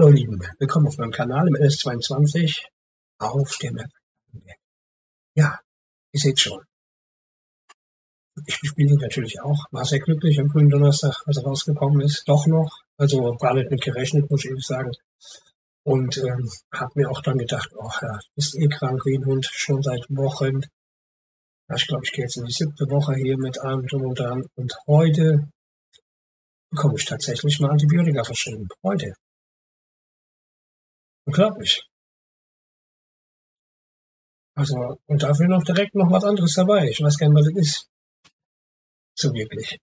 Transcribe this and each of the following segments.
Hallo Lieben, willkommen auf meinem Kanal im LS22 auf der Map. Ja, ihr seht schon. Ich spiele ihn natürlich auch. War sehr glücklich am grünen Donnerstag, als er rausgekommen ist. Doch noch. Also gar nicht mit gerechnet, muss ich ehrlich sagen. Und habe mir auch dann gedacht, oh ja, ist eh krank wie ein Hund, schon seit Wochen. Ja, ich glaube, ich gehe jetzt in die 7. Woche hier mit allem drum und dran. Und heute bekomme ich tatsächlich mal Antibiotika verschrieben. Heute. Unglaublich. Also, und dafür noch direkt noch was anderes dabei. Ich weiß gar nicht, was das ist. So wirklich.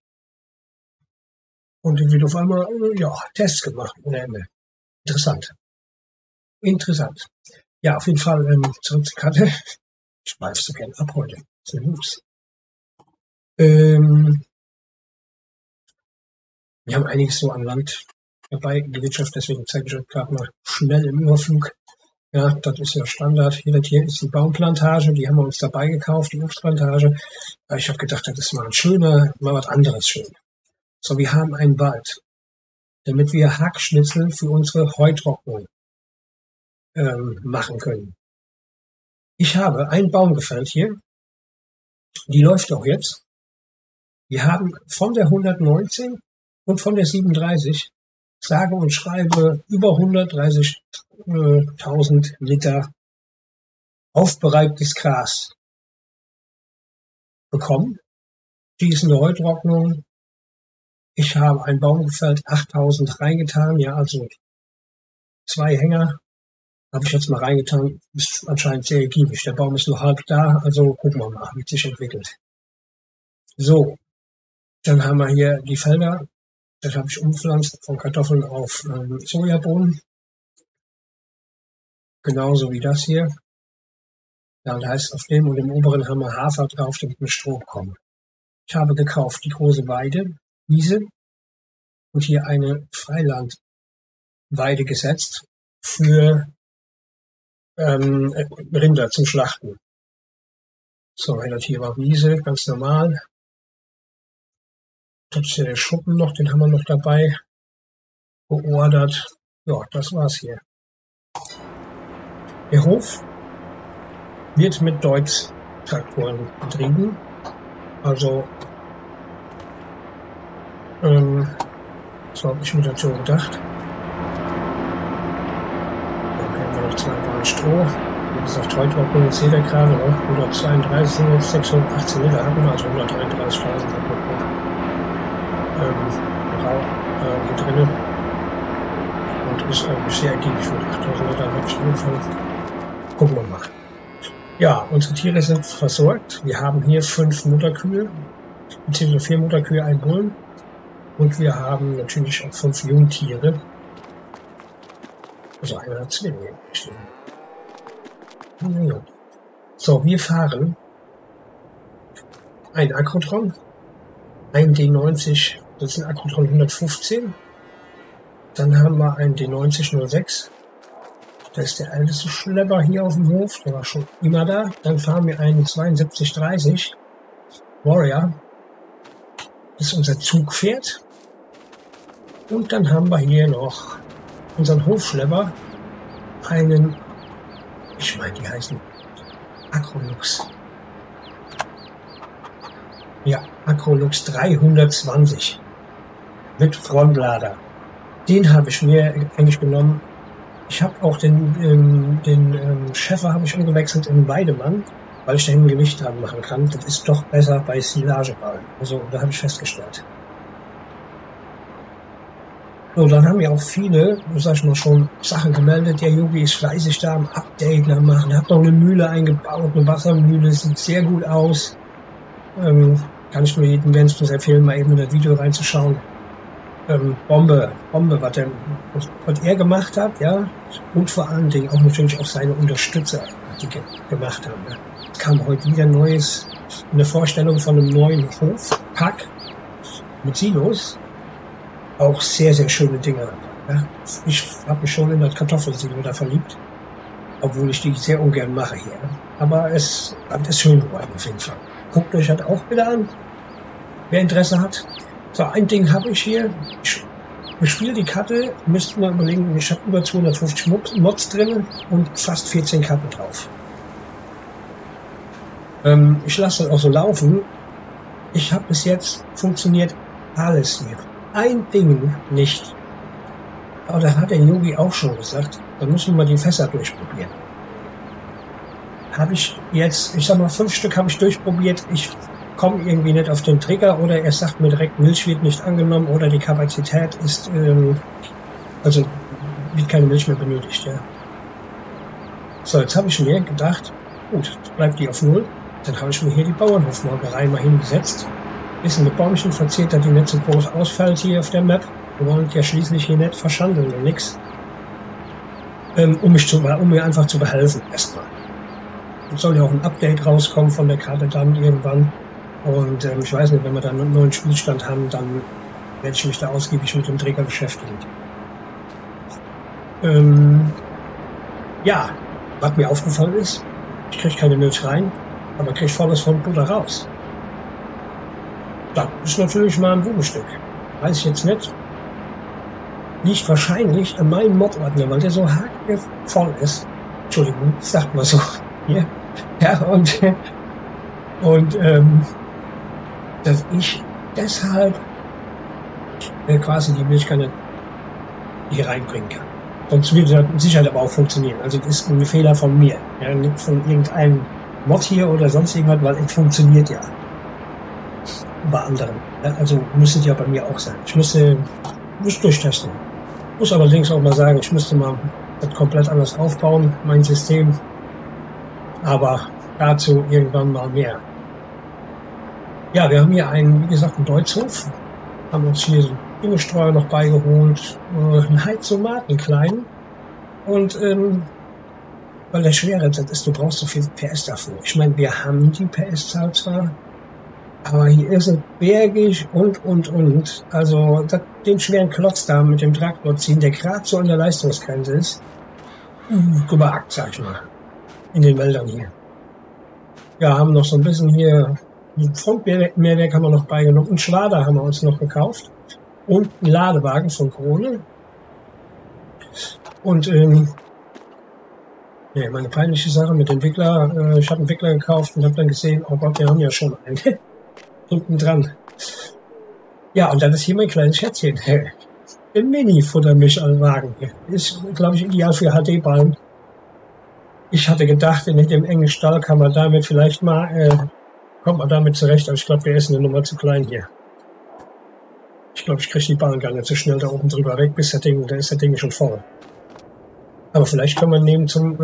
Und dann wird auf einmal, ja, Tests gemacht ohne Ende. Interessant. Interessant. Ja, auf jeden Fall zurück zur Karte. Ich schweife so gern ab heute. So los. Wir haben einiges so an Land dabei in der Wirtschaft, deswegen zeige ich euch gerade mal schnell im Überflug. Ja, das ist ja Standard. Hier ist die Baumplantage, die haben wir uns dabei gekauft, die Obstplantage. Ich habe gedacht, das ist mal ein schöner, mal was anderes schön. So, wir haben einen Wald, damit wir Hackschnitzel für unsere Heutrocknung machen können. Ich habe einen Baum gefällt hier. Die läuft auch jetzt. Wir haben von der 119 und von der 37 sage und schreibe über 130.000 Liter aufbereitetes Gras bekommen. Schießende Heutrocknung. Ich habe ein Baumgefällt 8.000 reingetan. Ja, also 2 Hänger habe ich jetzt mal reingetan. Ist anscheinend sehr ergiebig. Der Baum ist nur halb da. Also gucken wir mal, wie es sich entwickelt. So, dann haben wir hier die Felder. Das habe ich umpflanzt von Kartoffeln auf Sojabohnen. Genauso wie das hier. Ja, das heißt, auf dem und dem oberen haben wir Hafer drauf, damit wir Stroh bekommen. Ich habe gekauft die große Weide, Wiese, und hier eine Freilandweide gesetzt für Rinder zum Schlachten. So, das hier war Wiese, ganz normal. Das ist ja der Schuppen noch, den haben wir noch dabei beordert. Ja, das war's hier. Der Hof wird mit Deutz Traktoren betrieben. Also, so habe ich mir dazu gedacht. Dann haben wir noch 2 Bahnen Stroh. Wie gesagt, heute war das jeder gerade noch 132, 618 Liter haben wir, also 133.000. Hier drin und ist eigentlich sehr ergiebig mit 8.000 Liter Hopfen. Gucken wir mal. Ja, unsere Tiere sind versorgt. Wir haben hier 5 Mutterkühe, beziehungsweise 4 Mutterkühe, ein Bullen, und wir haben natürlich auch 5 Jungtiere. Also einer hat Zwillinge. So, wir fahren ein Agrotron, ein D90. Das ist ein Agrotron 115. Dann haben wir einen D9006. Das ist der älteste Schlepper hier auf dem Hof. Der war schon immer da. Dann fahren wir einen 7230 Warrior. Das ist unser Zugpferd. Und dann haben wir hier noch unseren Hofschlepper. Einen, ich meine, die heißen Agrolux. Ja, Agrolux 320. Mit Frontlader. Den habe ich mir eigentlich genommen. Ich habe auch den Schäfer habe ich umgewechselt in Weidemann, weil ich da ein Gewicht dran machen kann. Das ist doch besser bei Silageball. Also da habe ich festgestellt. So, dann haben wir auch viele, sag ich mal, schon Sachen gemeldet. Der Yogi ist fleißig da am Update machen. Hat noch eine Mühle eingebaut, eine Wassermühle. Sieht sehr gut aus. Kann ich nur jedem wärmstens empfehlen, mal eben in das Video reinzuschauen. Bombe, was er gemacht hat, ja, und vor allen Dingen auch natürlich auch seine Unterstützer, die gemacht haben. Ja. Es kam heute wieder Neues, eine Vorstellung von einem neuen Hofpack mit Silos. Auch sehr, sehr schöne Dinge. Ja. Ich habe mich schon in das Kartoffelsilo da verliebt, obwohl ich die sehr ungern mache hier. Aber es ist schön geworden auf jeden Fall. Guckt euch das auch wieder an, wer Interesse hat. So, ein Ding habe ich hier. Ich Gespielt die Karte, müsst ihr mal überlegen, ich habe über 250 Mods drin und fast 14 Karten drauf. Ich lasse das auch so laufen. Ich habe bis jetzt funktioniert alles hier. Ein Ding nicht. Aber da hat der Yogi auch schon gesagt, da müssen wir mal die Fässer durchprobieren. Habe ich jetzt, ich sag mal, 5 Stück habe ich durchprobiert. Ich komme irgendwie nicht auf den Trigger oder er sagt mir direkt, Milch wird nicht angenommen oder die Kapazität ist, also wird keine Milch mehr benötigt, ja. So, jetzt habe ich mir gedacht, gut, bleibt die auf 0. Dann habe ich mir hier die Bauernhofmolkerei mal hingesetzt. Bisschen mit Bäumchen verziert, dass die nicht so groß ausfällt hier auf der Map. Wir wollen ja schließlich hier nicht verschandeln und nix. Um mir einfach zu behelfen erstmal. Es soll ja auch ein Update rauskommen von der Karte dann irgendwann. Und ich weiß nicht, wenn wir dann einen neuen Spielstand haben, dann werde ich mich da ausgiebig mit dem Träger beschäftigen. Ja, was mir aufgefallen ist, ich kriege keine Milch rein, aber kriege volles von Butter raus. Das ist natürlich mal ein Bubenstück. Weiß ich jetzt nicht. Liegt wahrscheinlich an meinem Modordner, weil der so hakevoll ist. Entschuldigung, sagt man so. Hier. Ja, und dass ich deshalb quasi die Milchkanne hier reinbringen kann. Sonst würde das mit Sicherheit aber auch funktionieren. Also das ist ein Fehler von mir. Ja, nicht von irgendeinem Mod hier oder sonst irgendwas, weil es funktioniert ja bei anderen. Also müsste es ja bei mir auch sein. Ich müsste durchtesten. Muss aber allerdings auch mal sagen, ich müsste mal das komplett anders aufbauen, mein System. Aber dazu irgendwann mal mehr. Ja, wir haben hier einen, wie gesagt, einen Deutzhof. Haben uns hier so Düngestreuer noch beigeholt. Einen Heizomat, einen kleinen. Und weil der schwere Teil ist, du brauchst so viel PS dafür. Ich meine, wir haben die PS-Zahl zwar, aber hier ist es bergig und. Also den schweren Klotz da mit dem Traktor ziehen, der gerade so an der Leistungsgrenze ist, gewagt, sag ich mal. In den Wäldern hier. Ja, haben noch so ein bisschen hier ein Frontmehrwerk haben wir noch beigenommen. Ein Schwader haben wir uns noch gekauft. Und einen Ladewagen von Krone. Und ja, meine peinliche Sache mit dem Wickler. Ich habe einen Wickler gekauft und habe dann gesehen, oh Gott, wir haben ja schon einen. Unten dran. Ja, und dann ist hier mein kleines Schätzchen. Ein Mini-Futtermischallwagen. Ist, glaube ich, ideal für HD-Ballen. Ich hatte gedacht, in dem engen Stall kann man damit vielleicht mal, kommt man damit zurecht, aber ich glaube, der ist eine Nummer zu klein hier. Ich glaube, ich kriege die Bahn gar nicht so schnell da oben drüber weg, bis da ist das Ding schon voll. Aber vielleicht können wir nehmen zum,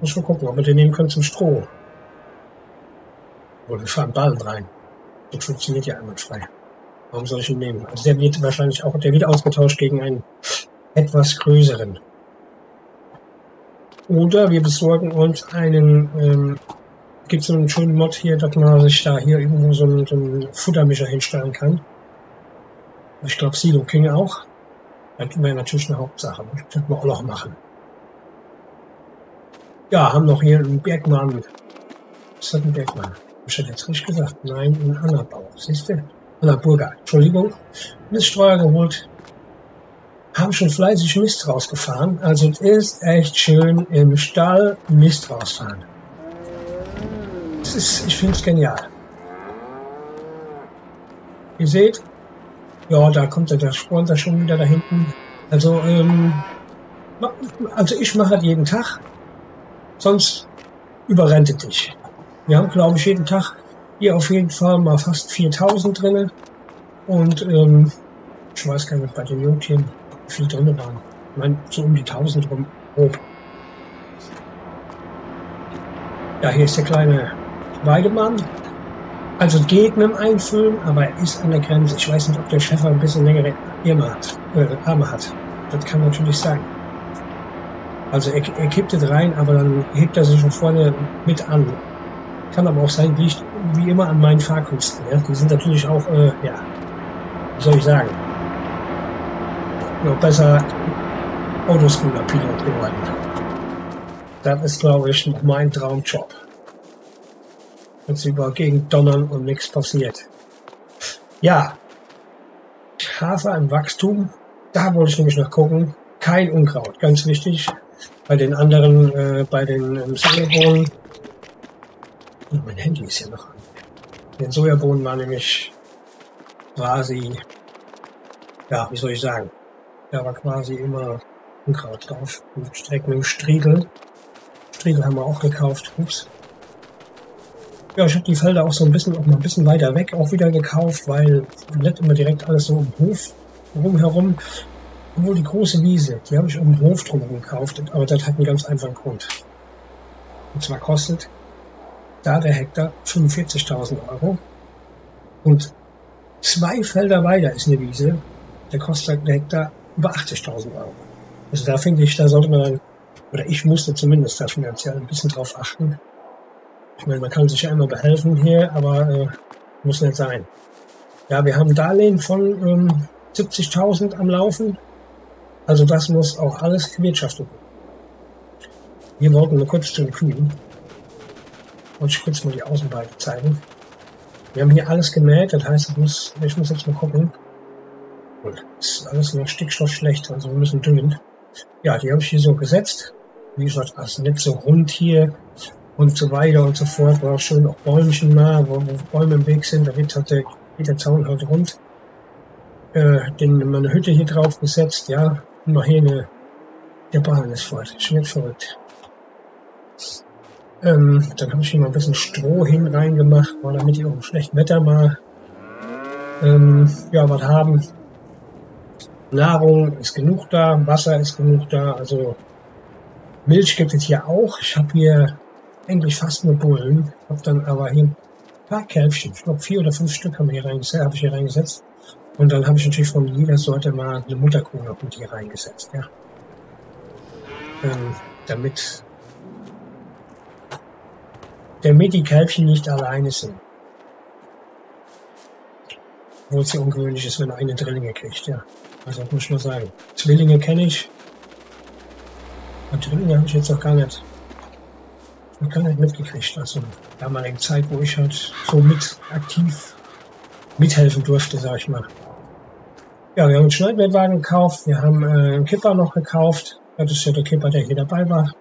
muss mal gucken, ob wir den nehmen können zum Stroh. Oder wir fahren Ballen rein. Das funktioniert ja einwandfrei. Warum soll ich ihn nehmen? Also der wird wahrscheinlich auch, der wird ausgetauscht gegen einen etwas größeren. Oder wir besorgen uns einen, gibt es so einen schönen Mod hier, dass man sich da hier irgendwo so einen Futtermischer hinstellen kann. Ich glaube Silo King auch. Das wäre natürlich eine Hauptsache. Das könnten wir auch noch machen. Ja, haben noch hier einen Bergmann. Ist das ein Bergmann? Ich hätte jetzt richtig gesagt. Nein, ein Annaburger. Siehst du? Annaburger. Entschuldigung. Miststreuer geholt. Haben schon fleißig Mist rausgefahren. Also es ist echt schön im Stall Mist rausfahren. Das ist, ich finde es genial. Ihr seht, ja, da kommt der Sporn schon wieder da hinten. Also ich mache das jeden Tag. Sonst überrennt es dich. Wir haben, glaube ich, jeden Tag hier auf jeden Fall mal fast 4000 drin. Und ich weiß gar nicht, bei den Jungtieren viel drin waren. Ich meine, so um die 1000 rum. Grob. Ja, hier ist der kleine Weidemann. Also geht mit dem Einfüllen, aber er ist an der Grenze. Ich weiß nicht, ob der Schäfer ein bisschen längere Arme hat. Das kann natürlich sein. Also er kippt es rein, aber dann hebt er sich von vorne mit an. Kann aber auch sein, liegt wie immer an meinen Fahrkünsten. Ja? Die sind natürlich auch, ja, wie soll ich sagen, noch besser Autoscooter-Pilot geworden. Das ist, glaube ich, mein Traumjob. Jetzt über Gegend donnern und nichts passiert. Ja, Hafer im Wachstum. Da wollte ich nämlich noch gucken. Kein Unkraut, ganz wichtig. Bei den anderen, bei den Sojabohnen. Oh, mein Handy ist ja noch an. Bei den Sojabohnen war nämlich quasi, ja, wie soll ich sagen, da war quasi immer Unkraut drauf. Direkt mit dem Striegel. Striegel haben wir auch gekauft. Ups. Ja, ich habe die Felder auch so ein bisschen, auch mal ein bisschen weiter weg auch wieder gekauft, weil nicht immer direkt alles so im Hof rumherum. Obwohl die große Wiese, die habe ich um den Hof drum gekauft, aber das hat einen ganz einfachen Grund. Und zwar kostet da der Hektar 45.000 €. Und 2 Felder weiter ist eine Wiese, der kostet der Hektar über 80.000 €. Also da finde ich, da sollte man dann, oder ich musste zumindest da finanziell ein bisschen drauf achten. Ich meine, man kann sich ja immer behelfen hier, aber muss nicht sein. Ja, wir haben Darlehen von 70.000 am Laufen. Also das muss auch alles gewirtschaftet werden. Wir wollten nur kurz zu den Kühen. Wollte ich kurz mal die Außenweite zeigen. Wir haben hier alles gemäht, das heißt, ich muss jetzt mal gucken. Gut, ist alles noch stickstoffschlecht, also wir müssen düngen. Ja, die habe ich hier so gesetzt. Wie gesagt, also nicht so rund hier und so weiter und so fort. War auch schön auch Bäumchen mal, wo Bäume im Weg sind, da geht der Zaun halt rund. Meine Hütte hier drauf gesetzt, ja, und noch hier eine, der Bahn ist fort, ist nicht verrückt. Dann habe ich hier mal ein bisschen Stroh hin reingemacht, weil damit die auch im schlechten Wetter mal ja, was haben. Nahrung ist genug da, Wasser ist genug da, also Milch gibt es hier auch. Ich habe hier eigentlich fast nur Bullen, habe dann aber hier ein paar Kälbchen, ich glaube 4 oder 5 Stück habe ich hier reingesetzt. Und dann habe ich natürlich von jeder Sorte mal eine Mutterkuh noch mit hier reingesetzt, ja. Damit die Kälbchen nicht alleine sind. Obwohl es ja ungewöhnlich ist, wenn eine Drillinge kriegt, ja. Also muss ich nur sagen. Zwillinge kenne ich. Und Drillinge habe ich jetzt noch gar nicht mitgekriegt. Also damaligen Zeit, wo ich halt so mit aktiv mithelfen durfte, sag ich mal. Ja, wir haben einen Schneidwerkwagen gekauft, wir haben einen Kipper noch gekauft. Das ist ja der Kipper, der hier dabei war.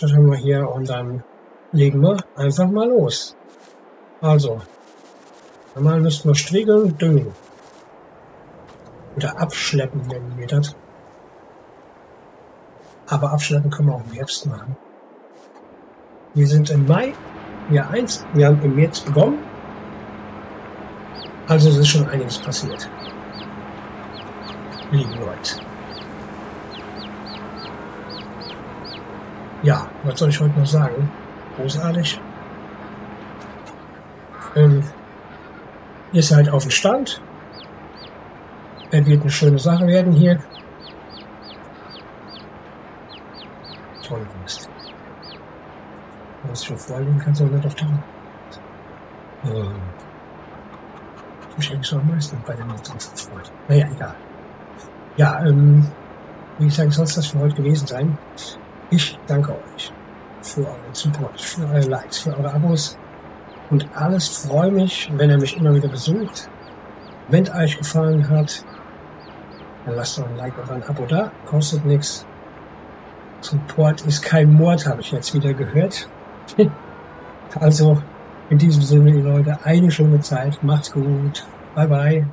Das haben wir hier und dann legen wir einfach mal los. Also, normal müssten wir striegeln, düngen. Oder abschleppen, nennen wir das. Aber abschleppen können wir auch im Herbst machen. Wir sind im Mai, Jahr 1, wir haben im März begonnen. Also es ist schon einiges passiert, lieben Leute. Ja, was soll ich heute noch sagen? Großartig. Ihr seid auf dem Stand. Es wird eine schöne Sache werden hier. Toll, Mist. Was für Folgen kannst du nicht auf Dauer. Ich habe mich am meisten bei dem Motorrad gefreut. Naja, egal. Ja, wie gesagt, soll es das für heute gewesen sein. Ich danke euch für euren Support, für eure Likes, für eure Abos und alles. Freue mich, wenn ihr mich immer wieder besucht. Wenn es euch gefallen hat, dann lasst doch ein Like oder ein Abo da. Kostet nichts. Support ist kein Mord, habe ich jetzt wieder gehört. Also, in diesem Sinne, ihr Leute, eine schöne Zeit. Macht's gut. Bye, bye.